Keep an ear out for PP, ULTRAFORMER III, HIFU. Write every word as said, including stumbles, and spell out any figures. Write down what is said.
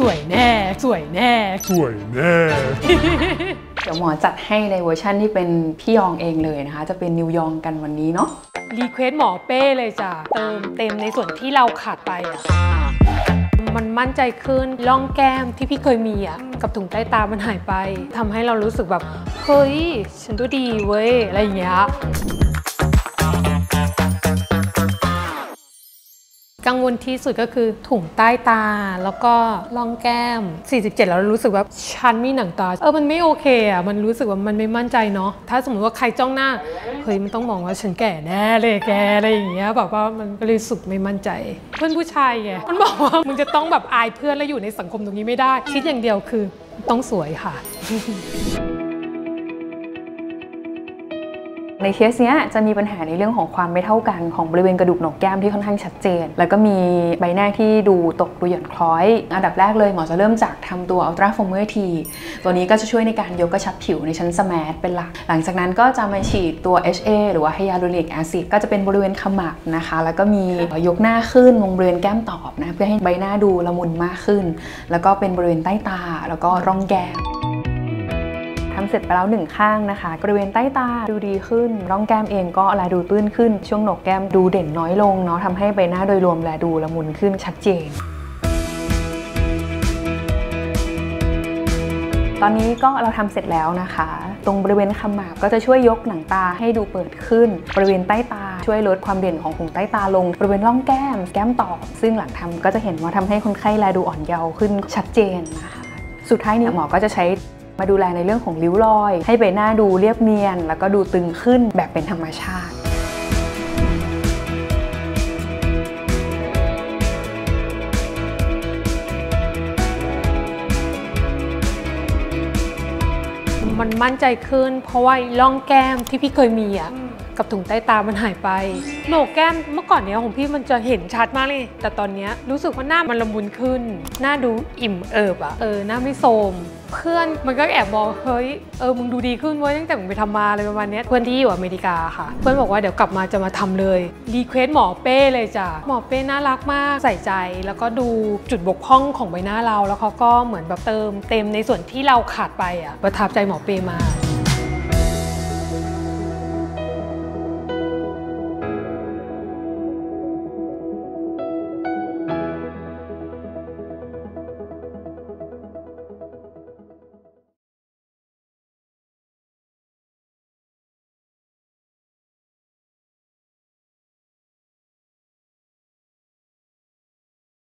สวยแน่สวยแน่สวยแน่เดี๋ยวหมอจัดให้ในเวอร์ชันที่เป็นพี่ยองเองเลยนะคะจะเป็นนิวยองกันวันนี้เนาะรีเควสหมอเป้เลยจ้ะเติมเต็มในส่วนที่เราขาดไปอ่ะมันมั่นใจขึ้นร่องแก้มที่พี่เคยมีอ่ะกับถุงใต้ตามันหายไปทำให้เรารู้สึกแบบเฮ้ยฉันดูดีเว้ยอะไรอย่างเงี้ยกังวลที่สุดก็คือถุงใต้ตาแล้วก็ร่องแก้มสี่สิบเจ็ดแล้วรู้สึกว่าฉันมีหนังตาเออมันไม่โอเคอ่ะมันรู้สึกว่ามันไม่มั่นใจเนาะถ้าสมมติว่าใครจ้องหน้าเฮ้ยมันต้องมองว่าฉันแก่แน่เลยแกอะไรอย่างเงี้ยแบบว่ามันก็เลยรู้สึกไม่มั่นใจเพื่อนผู้ชายไงมันบอกว่ามึงจะต้องแบบอายเพื่อนแล้วอยู่ในสังคมตรงนี้ไม่ได้คิดอย่างเดียวคือต้องสวยค่ะในเคสเนี้ยจะมีปัญหาในเรื่องของความไม่เท่ากันของบริเวณกระดูกโหนกแก้มที่ค่อนข้างชัดเจนแล้วก็มีใบหน้าที่ดูตกดูหย่อนคล้อยอันดับแรกเลยหมอจะเริ่มจากทำตัวอัลตราโฟมเมอร์ทีตัวนี้ก็จะช่วยในการยกกระชับผิวในชั้นสมาร์ทเป็นหลักหลังจากนั้นก็จะมาฉีดตัว เอช เอ หรือว่าไฮยาลูริกแอซิดก็จะเป็นบริเวณขมับนะคะแล้วก็มียกหน้าขึ้นวงบริเวณแก้มตอบนะเพื่อให้ใบหน้าดูละมุนมากขึ้นแล้วก็เป็นบริเวณใต้ตาแล้วก็ร่องแก้มทำเสร็จไปแล้วหนึ่งข้างนะคะบริเวณใต้ตาดูดีขึ้นร่องแก้มเองก็ลายดูตื้นขึ้นช่วงโหนกแก้มดูเด่นน้อยลงเนาะทำให้ใบหน้าโดยรวมแลดูละมุนขึ้นชัดเจนตอนนี้ก็เราทำเสร็จแล้วนะคะตรงบริเวณขมับก็จะช่วยยกหนังตาให้ดูเปิดขึ้นบริเวณใต้ตาช่วยลดความเด่นของถุงใต้ตาลงบริเวณร่องแก้มแก้มตอบซึ่งหลังทำก็จะเห็นว่าทำให้คนไข้แลดูอ่อนเยาว์ขึ้นชัดเจนนะคะสุดท้ายนี้หมอก็จะใช้มาดูแลในเรื่องของริ้วรอยให้ใบหน้าดูเรียบเนียนแล้วก็ดูตึงขึ้นแบบเป็นธรรมชาติมันมั่นใจขึ้นเพราะว่าร่องแก้มที่พี่เคยมีอ่ะกับถุงใต้ตามันหายไปโหนกแก้มเมื่อก่อนเนี้ยของพี่มันจะเห็นชัดมากเลยแต่ตอนเนี้ยรู้สึกว่าหน้ามันละมุนขึ้นหน้าดูอิ่มเอิบอ่ะเออหน้าไม่โทรมเพื่อนมันก็แอบบอกเฮ้ยเออมึงดูดีขึ้นเว้ยตั้งแต่มึงไปทำมาอะไรประมาณนี้เพื่อนที่อยู่อเมริกาค่ะเพื่อนบอกว่าเดี๋ยวกลับมาจะมาทำเลยรีเควสหมอเป้เลยจ้ะหมอเป้น่ารักมากใส่ใจแล้วก็ดูจุดบกพร่องของใบหน้าเราแล้วเขาก็เหมือนแบบเติมเต็มในส่วนที่เราขาดไปอ่ะประทับใจหมอเป้มาก